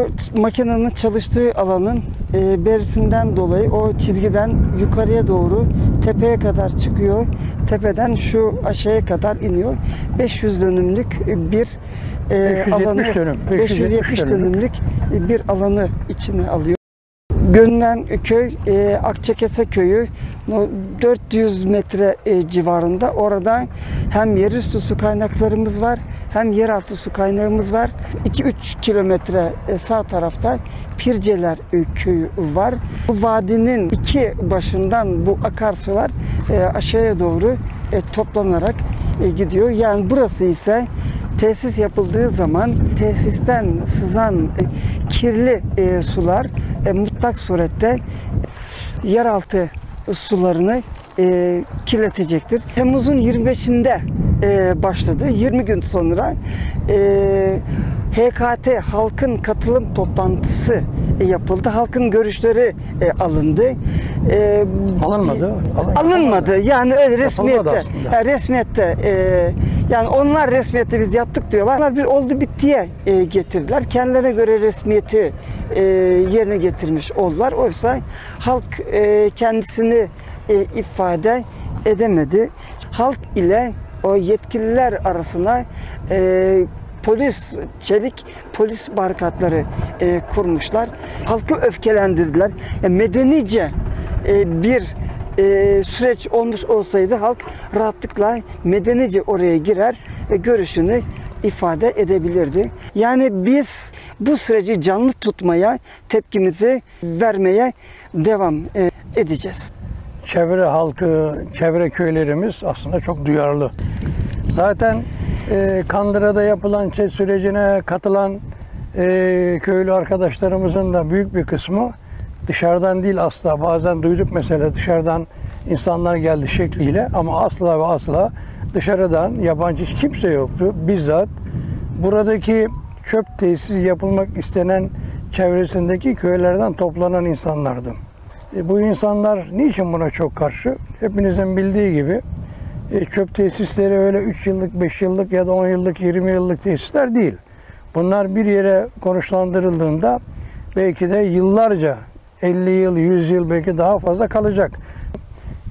o makinenin çalıştığı alanın berisinden dolayı o çizgiden yukarıya doğru tepeye kadar çıkıyor. Tepeden şu aşağıya kadar iniyor. 500 dönümlük bir 570 dönümlük bir alanı içine alıyor. Görünen köy Akçakese köyü, 400 metre civarında. Orada hem yerüstü su kaynaklarımız var, hem yeraltı su kaynağımız var. 2-3 kilometre sağ tarafta Pirceler köyü var. Bu vadinin iki başından bu akarsular aşağıya doğru toplanarak gidiyor. Yani burası ise tesis yapıldığı zaman tesisten sızan kirli sular mutlak surette yeraltı sularını kirletecektir. Temmuz'un 25'inde başladı. 20 gün sonra HKT halkın katılım toplantısı yapıldı. Halkın görüşleri alındı. Alınmadı. Yani öyle resmiyette. Yani onlar resmiyette biz yaptık diyorlar. Onlar bir oldu bittiye getirdiler. Kendilerine göre resmiyeti yerine getirmiş oldular. Oysa halk kendisini ifade edemedi. Halk ile o yetkililer arasına polis, çelik polis barikatları kurmuşlar. Halkı öfkelendirdiler. Medenice bir süreç olmuş olsaydı halk rahatlıkla medenice oraya girer ve görüşünü ifade edebilirdi. Yani biz bu süreci canlı tutmaya, tepkimizi vermeye devam edeceğiz. Çevre halkı, çevre köylerimiz aslında çok duyarlı. Zaten Kandıra'da yapılan ÇED sürecine katılan köylü arkadaşlarımızın da büyük bir kısmı dışarıdan değil asla, bazen duyduk mesela dışarıdan insanlar geldi şekliyle, ama asla ve asla dışarıdan yabancı hiç kimse yoktu. Bizzat buradaki çöp tesisi yapılmak istenen çevresindeki köylerden toplanan insanlardı. Bu insanlar niçin buna çok karşı? Hepinizin bildiği gibi çöp tesisleri öyle 3 yıllık, 5 yıllık ya da 10 yıllık, 20 yıllık tesisler değil. Bunlar bir yere konuşlandırıldığında belki de yıllarca, 50 yıl, 100 yıl belki daha fazla kalacak.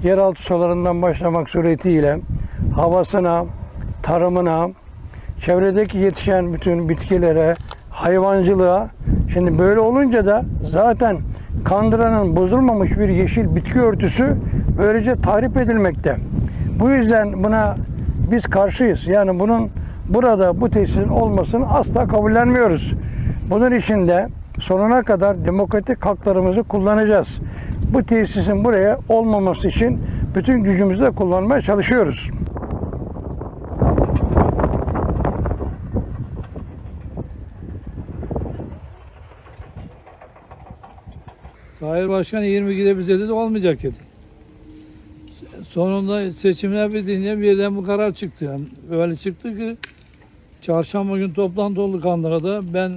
Yeraltı sularından başlamak suretiyle havasına, tarımına, çevredeki yetişen bütün bitkilere, hayvancılığa. Şimdi böyle olunca da zaten Kandıra'nın bozulmamış bir yeşil bitki örtüsü böylece tahrip edilmekte. Bu yüzden buna biz karşıyız. Yani bunun burada bu tesisin olmasını asla kabullenmiyoruz. Bunun için de sonuna kadar demokratik haklarımızı kullanacağız. Bu tesisin buraya olmaması için bütün gücümüzü de kullanmaya çalışıyoruz. Tahir Başkan 22'de bize dedi olmayacak dedi. Sonunda seçimler bitince birden bu karar çıktı. Yani öyle çıktı ki çarşamba gün toplantı oldu Kandıra'da. Ben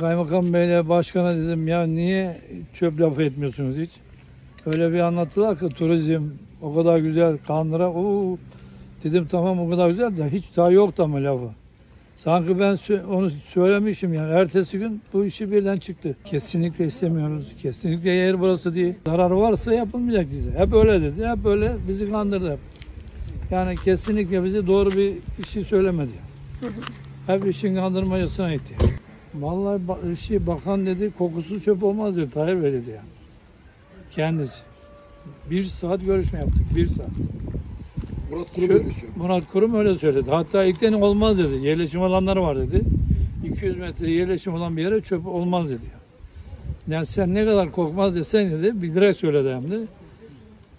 Kaymakam Bey'le başkana dedim ya niye çöp lafı etmiyorsunuz hiç? Öyle bir anlattılar ki turizm o kadar güzel, Kandıra dedim tamam o kadar güzel de hiç daha yoktu ama lafı. Sanki ben onu söylemişim yani ertesi gün bu işi birden çıktı. Kesinlikle istemiyoruz, kesinlikle yer burası değil. Zarar varsa yapılmayacak dedi. Hep öyle dedi, hep böyle bizi kandırdı hep. Yani kesinlikle bizi doğru bir işi söylemedi. Hep işin kandırmacasına gitti. Vallahi bakan dedi kokusu çöp olmaz dedi, Tahir Bey dedi yani. Kendisi. 1 saat görüşme yaptık, 1 saat. Murat Kurum öyle söyledi. Hatta ilkten olmaz dedi, yerleşim alanları var dedi. 200 metre yerleşim olan bir yere çöp olmaz dedi. Yani sen ne kadar kokmaz desen dedi, bir direkt söyledi hem de.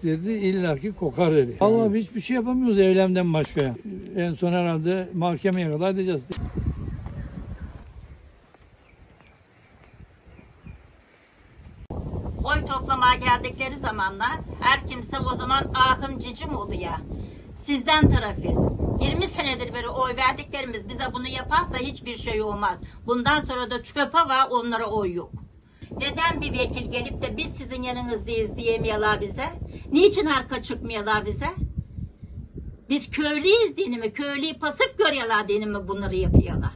Dedi illaki kokar dedi. Vallahi hiçbir şey yapamıyoruz eylemden başka yani. En son herhalde mahkemeye kadar edeceğiz dedi. Oy toplamaya geldikleri zamanlar her kimse o zaman ahım cicim oluyor. Sizden tarafız. 20 senedir beri oy verdiklerimiz bize bunu yaparsa hiçbir şey olmaz. Bundan sonra da çöpe var, onlara oy yok. Neden bir vekil gelip de biz sizin yanınızdayız diyemiyorlar bize? Niçin arka çıkmıyorlar bize? Biz köylüyüz diyeni mi? Köylüyü pasif görüyorlar diyeni mi bunları yapıyorlar?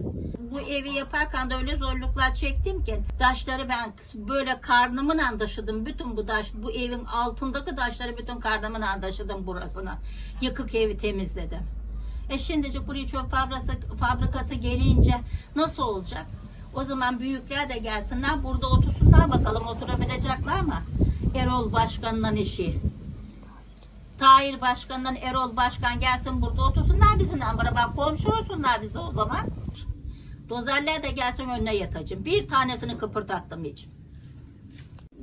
bu evi yaparken de öyle zorluklar çektim ki taşları ben böyle karnımla taşıdım. Bütün bu taş, bu evin altındaki taşları bütün karnımla taşıdım burasını. Yıkık evi temizledim. Şimdicik buraya çöp fabrikası gelince nasıl olacak? O zaman büyükler de gelsinler, burada otursunlar bakalım, oturabilecekler mi? Erol Başkan'ın işi. Tahir Başkan'dan Erol Başkan gelsin, burada otursunlar bizimle beraber, komşu olsunlar bize o zaman. Dozerler de gelsin önüne yatacağım. Bir tanesini kıpırdattım hiç.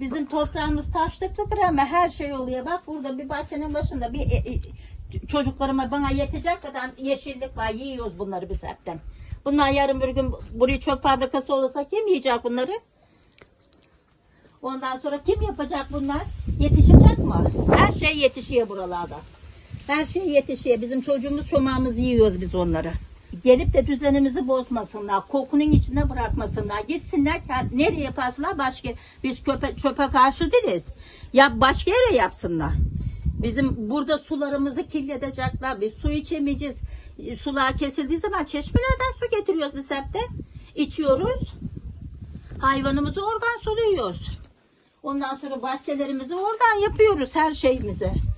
Bizim toprağımız taşlıklıdır ama her şey oluyor. Bak burada bir bahçenin başında bir çocuklarıma bana yetecek kadar yeşillik var. Yiyoruz bunları biz hepten. Bunlar yarın bir gün buraya çöp fabrikası olursa kim yiyecek bunları? Ondan sonra kim yapacak bunlar? Yetişecek mi? Her şey yetişiyor buralarda. Her şey yetişiyor. Bizim çocuğumuz, çomağımız yiyoruz biz onları. Gelip de düzenimizi bozmasınlar. Kokunun içine bırakmasınlar. Gitsinler nereye yaparsınlar? Başka, biz çöpe karşı değiliz. Ya başka yere yapsınlar. Bizim burada sularımızı kirletecekler. Biz su içemeyeceğiz. Sular kesildiği zaman çeşmelerden su getiriyoruz biz hep de. İçiyoruz. Hayvanımızı oradan suluyoruz. Ondan sonra bahçelerimizi oradan yapıyoruz, her şeyimizi.